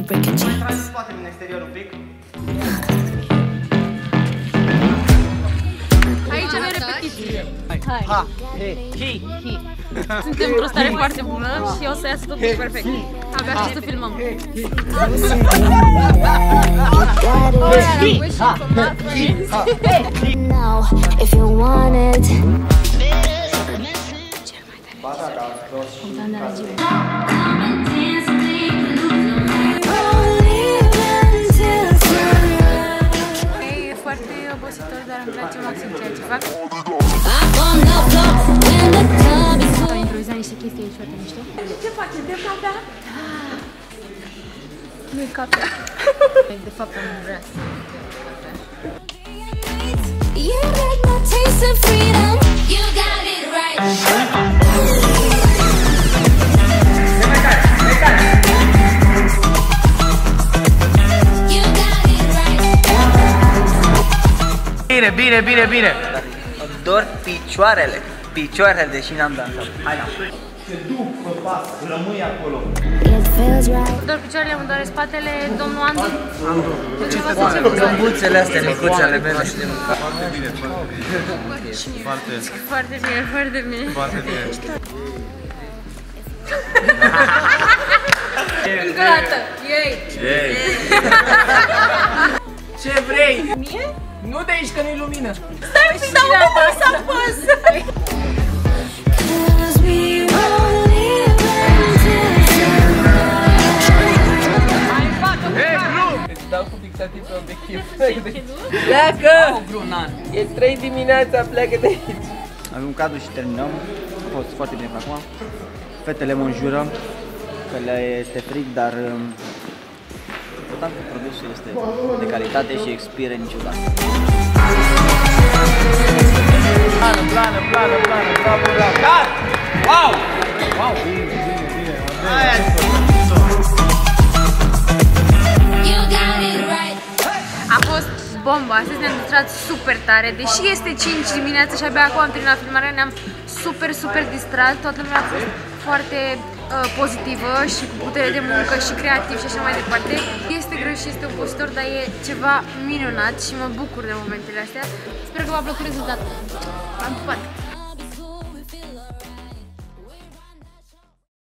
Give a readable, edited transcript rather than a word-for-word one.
me break your chains. Mai scoatem în exterior un pic. Aici avem repetiție. Ha, he, hi. Suntem într-o stare foarte bună și o să iasă totul perfect. Abia aștept să filmăm. E foarte obositor, dar îmi place maxim ceea ce fac. Am improvizat niște chestii aici foarte mișto. Ce face? De fapt, da? Nu-i capea. De fapt, am vrea să bine, bine, bine, bine! Dor picioarele. Picioarele, deși n-am dansat. Hai la fel. Se duc pe pas, rămâi acolo. Îmi dor picioarele, îmi doare spatele, domnul Andu. Andu. Lămbuțele astea, lămbuțele mele. Foarte bine, foarte bine. Foarte bine, foarte bine. Foarte bine, foarte bine. Încă o dată. Yay! Yay! Ce vrei? Mie? Nu de aici, că nu-i lumină. Stai un pic, dar unde vreau să apăs? Pleacă! E 3 dimineața, pleacă de aici! Avem cadru și terminăm. A fost foarte bine până acum. Fetele mă înjură că le este fric, dar important că produsul este de calitate și expiră niciodată. Plană, plană, plană, plană, bravo, bravo! Wow! Wow! Bine, bine, bine! A fost bomba, astăzi ne-am distrat super tare, deși este 5 dimineața și abia acum am terminat filmarea, ne-am super distrat, toată lumea a fost foarte pozitivă și cu putere de muncă și creativ și așa mai departe. Este greu și este obositor, dar e ceva minunat și mă bucur de momentele astea. Sper că v-a plăcut rezultatul. Am pupat!